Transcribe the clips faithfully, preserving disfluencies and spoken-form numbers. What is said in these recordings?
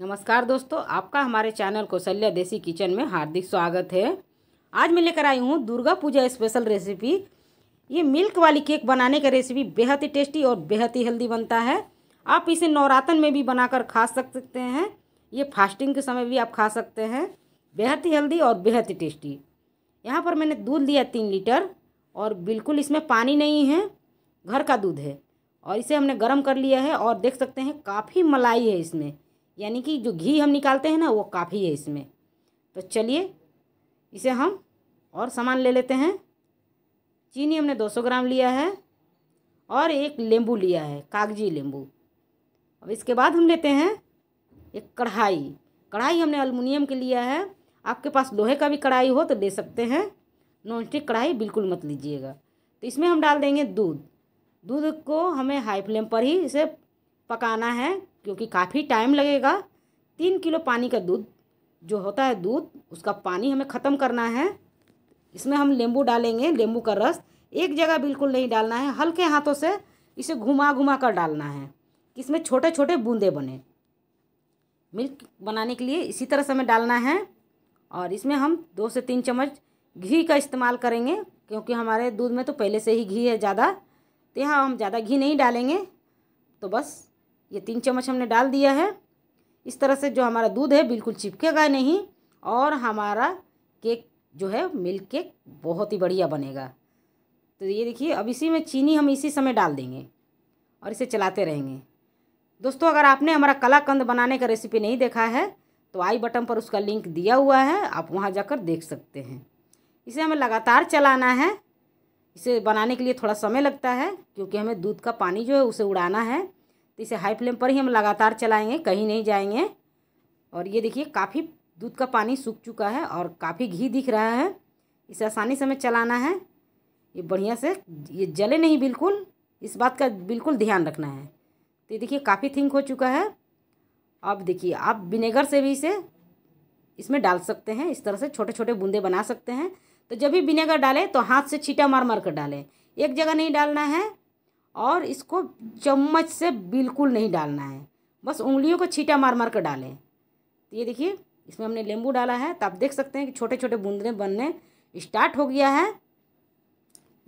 नमस्कार दोस्तों, आपका हमारे चैनल कौशल्या देसी किचन में हार्दिक स्वागत है। आज मैं लेकर आई हूँ दुर्गा पूजा स्पेशल रेसिपी। ये मिल्क वाली केक बनाने का रेसिपी बेहद ही टेस्टी और बेहद ही हेल्दी बनता है। आप इसे नवरातन में भी बनाकर खा सकते हैं, ये फास्टिंग के समय भी आप खा सकते हैं। बेहद ही हेल्दी और बेहद ही टेस्टी। यहाँ पर मैंने दूध लिया तीन लीटर और बिल्कुल इसमें पानी नहीं है, घर का दूध है और इसे हमने गर्म कर लिया है। और देख सकते हैं काफ़ी मलाई है इसमें, यानी कि जो घी हम निकालते हैं ना वो काफ़ी है इसमें। तो चलिए इसे हम और सामान ले लेते हैं। चीनी हमने दो सौ ग्राम लिया है और एक नींबू लिया है, कागजी नींबू। अब इसके बाद हम लेते हैं एक कढ़ाई। कढ़ाई हमने एल्युमिनियम की लिया है, आपके पास लोहे का भी कढ़ाई हो तो ले सकते हैं, नॉन स्टिक कढ़ाई बिल्कुल मत लीजिएगा। तो इसमें हम डाल देंगे दूध। दूध को हमें हाई फ्लेम पर ही इसे पकाना है क्योंकि काफ़ी टाइम लगेगा। तीन किलो पानी का दूध जो होता है, दूध उसका पानी हमें ख़त्म करना है। इसमें हम नींबू डालेंगे, नींबू का रस। एक जगह बिल्कुल नहीं डालना है, हल्के हाथों से इसे घुमा घुमा कर डालना है कि इसमें छोटे छोटे बूंदे बने। मिल्क बनाने के लिए इसी तरह से हमें डालना है। और इसमें हम दो से तीन चम्मच घी का इस्तेमाल करेंगे क्योंकि हमारे दूध में तो पहले से ही घी है ज़्यादा, तो यहाँ हम ज़्यादा घी नहीं डालेंगे। तो बस ये तीन चम्मच हमने डाल दिया है। इस तरह से जो हमारा दूध है बिल्कुल चिपकेगा नहीं और हमारा केक जो है मिल्क केक बहुत ही बढ़िया बनेगा। तो ये देखिए, अब इसी में चीनी हम इसी समय डाल देंगे और इसे चलाते रहेंगे। दोस्तों, अगर आपने हमारा कलाकंद बनाने का रेसिपी नहीं देखा है तो आई बटन पर उसका लिंक दिया हुआ है, आप वहाँ जाकर देख सकते हैं। इसे हमें लगातार चलाना है। इसे बनाने के लिए थोड़ा समय लगता है क्योंकि हमें दूध का पानी जो है उसे उड़ाना है। तो इसे हाई फ्लेम पर ही हम लगातार चलाएंगे, कहीं नहीं जाएंगे। और ये देखिए काफ़ी दूध का पानी सूख चुका है और काफ़ी घी दिख रहा है। इसे आसानी से हमें चलाना है, ये बढ़िया से, ये जले नहीं बिल्कुल, इस बात का बिल्कुल ध्यान रखना है। तो ये देखिए काफ़ी थिंक हो चुका है। अब देखिए आप विनेगर से भी इसे इसमें डाल सकते हैं, इस तरह से छोटे छोटे बूंदे बना सकते हैं। तो जब भी विनेगर डालें तो हाथ से छींटा मार मार कर डालें, एक जगह नहीं डालना है और इसको चम्मच से बिल्कुल नहीं डालना है, बस उंगलियों को छींटा मार मार कर डालें। तो ये देखिए इसमें हमने नींबू डाला है, तो आप देख सकते हैं कि छोटे छोटे बूंदे बनने स्टार्ट हो गया है।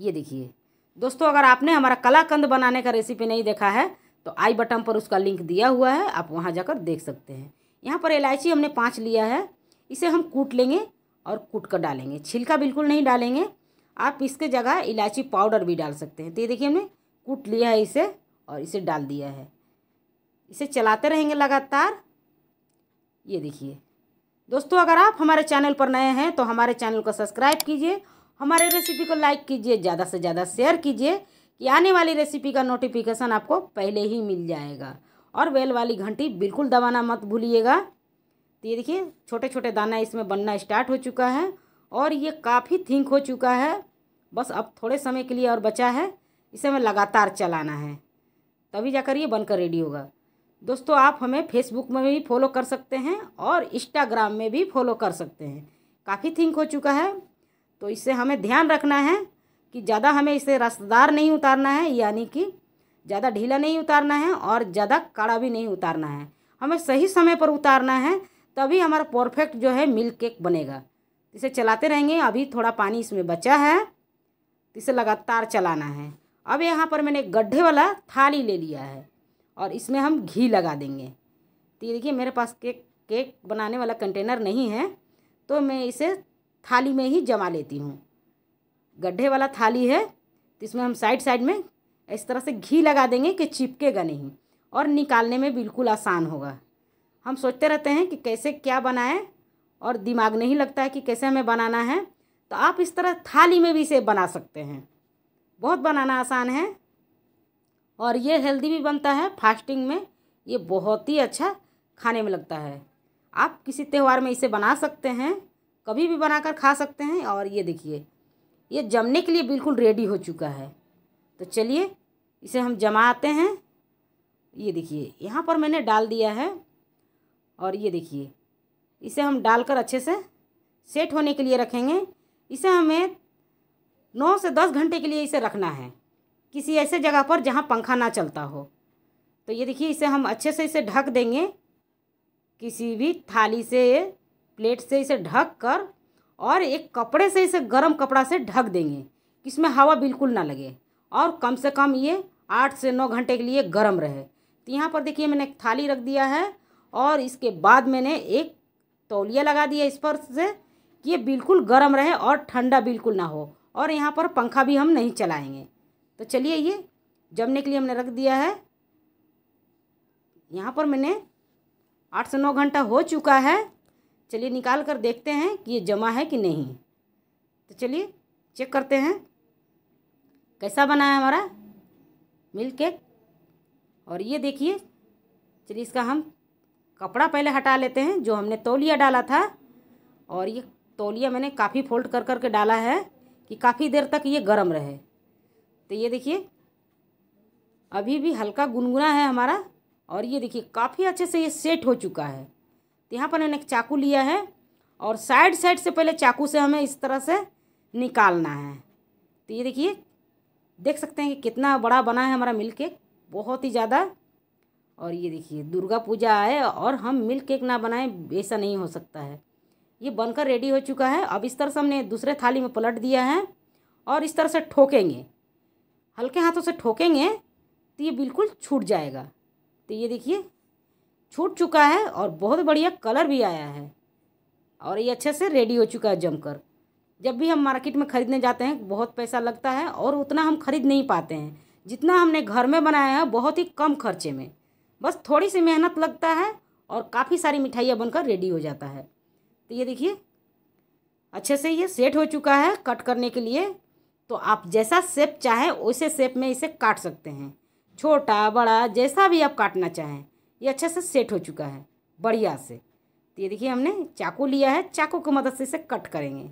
ये देखिए दोस्तों, अगर आपने हमारा कलाकंद बनाने का रेसिपी नहीं देखा है तो आई बटन पर उसका लिंक दिया हुआ है, आप वहाँ जाकर देख सकते हैं। यहाँ पर इलायची हमने पाँच लिया है, इसे हम कूट लेंगे और कूट कर डालेंगे, छिलका बिल्कुल नहीं डालेंगे। आप इसके जगह इलायची पाउडर भी डाल सकते हैं। तो ये देखिए हमने कूट लिया है इसे और इसे डाल दिया है। इसे चलाते रहेंगे लगातार। ये देखिए दोस्तों, अगर आप हमारे चैनल पर नए हैं तो हमारे चैनल को सब्सक्राइब कीजिए, हमारे रेसिपी को लाइक कीजिए, ज़्यादा से ज़्यादा शेयर कीजिए कि आने वाली रेसिपी का नोटिफिकेशन आपको पहले ही मिल जाएगा। और बेल वाली घंटी बिल्कुल दबाना मत भूलिएगा। तो ये देखिए छोटे छोटे दाना इसमें बनना स्टार्ट हो चुका है और ये काफ़ी थिंक हो चुका है। बस अब थोड़े समय के लिए और बचा है, इसे हमें लगातार चलाना है तभी जाकर ये बनकर रेडी होगा। दोस्तों, आप हमें फेसबुक में भी फॉलो कर सकते हैं और इंस्टाग्राम में भी फॉलो कर सकते हैं। काफ़ी थिंक हो चुका है तो इससे हमें ध्यान रखना है कि ज़्यादा हमें इसे रसदार नहीं उतारना है, यानी कि ज़्यादा ढीला नहीं उतारना है और ज़्यादा कड़ा भी नहीं उतारना है, हमें सही समय पर उतारना है, तभी हमारा परफेक्ट जो है मिल्क केक बनेगा। इसे चलाते रहेंगे, अभी थोड़ा पानी इसमें बचा है, इसे लगातार चलाना है। अब यहाँ पर मैंने गड्ढे वाला थाली ले लिया है और इसमें हम घी लगा देंगे। तो ये देखिए मेरे पास केक केक बनाने वाला कंटेनर नहीं है तो मैं इसे थाली में ही जमा लेती हूँ। गड्ढे वाला थाली है तो इसमें हम साइड साइड में इस तरह से घी लगा देंगे कि चिपकेगा नहीं और निकालने में बिल्कुल आसान होगा। हम सोचते रहते हैं कि कैसे क्या बनाएं और दिमाग नहीं लगता है कि कैसे हमें बनाना है। तो आप इस तरह थाली में भी इसे बना सकते हैं, बहुत बनाना आसान है और ये हेल्दी भी बनता है। फास्टिंग में ये बहुत ही अच्छा खाने में लगता है। आप किसी त्यौहार में इसे बना सकते हैं, कभी भी बनाकर खा सकते हैं। और ये देखिए ये जमने के लिए बिल्कुल रेडी हो चुका है। तो चलिए इसे हम जमाते हैं। ये देखिए यहाँ पर मैंने डाल दिया है और ये देखिए इसे हम डालकर अच्छे से सेट होने के लिए रखेंगे। इसे हमें नौ से दस घंटे के लिए इसे रखना है, किसी ऐसे जगह पर जहाँ पंखा ना चलता हो। तो ये देखिए इसे हम अच्छे से इसे ढक देंगे किसी भी थाली से प्लेट से इसे ढक कर और एक कपड़े से इसे गर्म कपड़ा से ढक देंगे कि इसमें हवा बिल्कुल ना लगे और कम से कम ये आठ से नौ घंटे के लिए गर्म रहे। तो यहाँ पर देखिए मैंने एक थाली रख दिया है और इसके बाद मैंने एक तौलिया लगा दिया इस पर से कि ये बिल्कुल गर्म रहे और ठंडा बिल्कुल ना हो, और यहाँ पर पंखा भी हम नहीं चलाएंगे। तो चलिए ये जमने के लिए हमने रख दिया है। यहाँ पर मैंने आठ से नौ घंटा हो चुका है। चलिए निकाल कर देखते हैं कि ये जमा है कि नहीं। तो चलिए चेक करते हैं कैसा बना है हमारा मिल्क केक। और ये देखिए, चलिए इसका हम कपड़ा पहले हटा लेते हैं जो हमने तौलिया डाला था। और ये तौलिया मैंने काफ़ी फोल्ड कर करके डाला है कि काफ़ी देर तक ये गर्म रहे। तो ये देखिए अभी भी हल्का गुनगुना है हमारा। और ये देखिए काफ़ी अच्छे से ये सेट हो चुका है। तो यहाँ पर मैंने एक चाकू लिया है और साइड साइड से पहले चाकू से हमें इस तरह से निकालना है। तो ये देखिए देख सकते हैं कि कितना बड़ा बना है हमारा मिल्क केक, बहुत ही ज़्यादा। और ये देखिए दुर्गा पूजा आए और हम मिल्क केक ना बनाएं, ऐसा नहीं हो सकता है। ये बनकर रेडी हो चुका है। अब इस तरह से हमने दूसरे थाली में पलट दिया है और इस तरह से ठोकेंगे, हल्के हाथों से ठोकेंगे तो ये बिल्कुल छूट जाएगा। तो ये देखिए छूट चुका है और बहुत बढ़िया कलर भी आया है और ये अच्छे से रेडी हो चुका है जमकर। जब भी हम मार्केट में ख़रीदने जाते हैं बहुत पैसा लगता है और उतना हम खरीद नहीं पाते हैं जितना हमने घर में बनाया है, बहुत ही कम खर्चे में। बस थोड़ी सी मेहनत लगता है और काफ़ी सारी मिठाइयाँ बनकर रेडी हो जाता है। तो ये देखिए अच्छे से ये सेट हो चुका है कट करने के लिए। तो आप जैसा शेप चाहें वैसे शेप में इसे काट सकते हैं, छोटा बड़ा जैसा भी आप काटना चाहें। ये अच्छे से सेट हो चुका है बढ़िया से। तो ये देखिए हमने चाकू लिया है, चाकू की मदद से इसे कट करेंगे।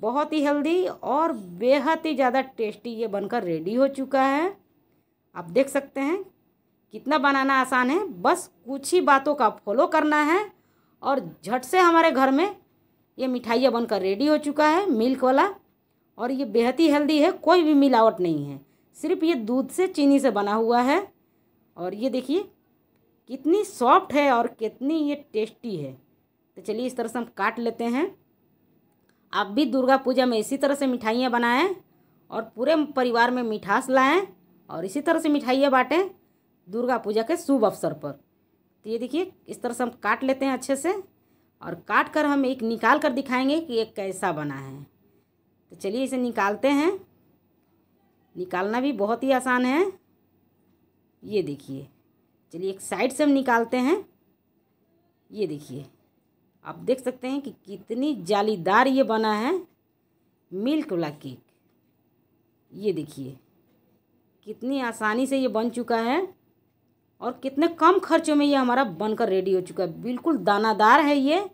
बहुत ही हेल्दी और बेहद ही ज़्यादा टेस्टी ये बनकर रेडी हो चुका है। आप देख सकते हैं कितना बनाना आसान है, बस कुछ ही बातों का फॉलो करना है और झट से हमारे घर में ये मिठाइयाँ बनकर रेडी हो चुका है मिल्क वाला। और ये बेहद ही हेल्दी है, कोई भी मिलावट नहीं है, सिर्फ ये दूध से चीनी से बना हुआ है। और ये देखिए कितनी सॉफ्ट है और कितनी ये टेस्टी है। तो चलिए इस तरह से हम काट लेते हैं। आप भी दुर्गा पूजा में इसी तरह से मिठाइयाँ बनाएं और पूरे परिवार में मिठास लाएं और इसी तरह से मिठाइयाँ बांटें दुर्गा पूजा के शुभ अवसर पर। तो ये देखिए इस तरह से हम काट लेते हैं अच्छे से और काट कर हम एक निकाल कर दिखाएंगे कि ये कैसा बना है। तो चलिए इसे निकालते हैं। निकालना भी बहुत ही आसान है। ये देखिए, चलिए एक साइड से हम निकालते हैं। ये देखिए आप देख सकते हैं कि कितनी जालीदार ये बना है मिल्क वाला केक। ये देखिए कितनी आसानी से ये बन चुका है और कितने कम खर्चों में ये हमारा बनकर रेडी हो चुका है। बिल्कुल दानादार है ये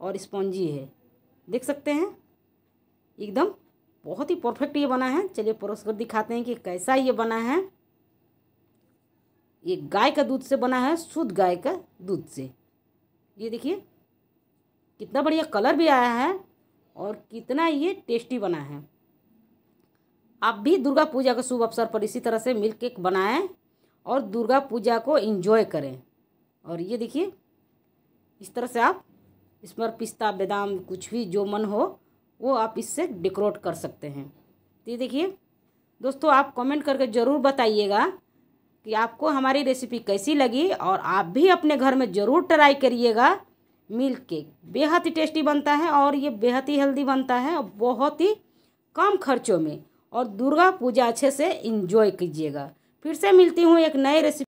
और स्पॉन्जी है, देख सकते हैं एकदम बहुत ही परफेक्ट ये बना है। चलिए परोस कर दिखाते हैं कि कैसा ये बना है। ये गाय का दूध से बना है, शुद्ध गाय का दूध से। ये देखिए कितना बढ़िया कलर भी आया है और कितना ये टेस्टी बना है। आप भी दुर्गा पूजा के शुभ अवसर पर इसी तरह से मिल्क केक बनाएं और दुर्गा पूजा को एंजॉय करें। और ये देखिए इस तरह से आप इस पर पिस्ता बादाम कुछ भी जो मन हो वो आप इससे डेकोरेट कर सकते हैं। तो ये देखिए दोस्तों, आप कमेंट करके ज़रूर बताइएगा कि आपको हमारी रेसिपी कैसी लगी और आप भी अपने घर में ज़रूर ट्राई करिएगा। मिल्क केक बेहद ही टेस्टी बनता है और ये बेहद ही हेल्दी बनता है और बहुत ही कम खर्चों में। और दुर्गा पूजा अच्छे से एंजॉय कीजिएगा। फिर से मिलती हूँ एक नई रेसिपी।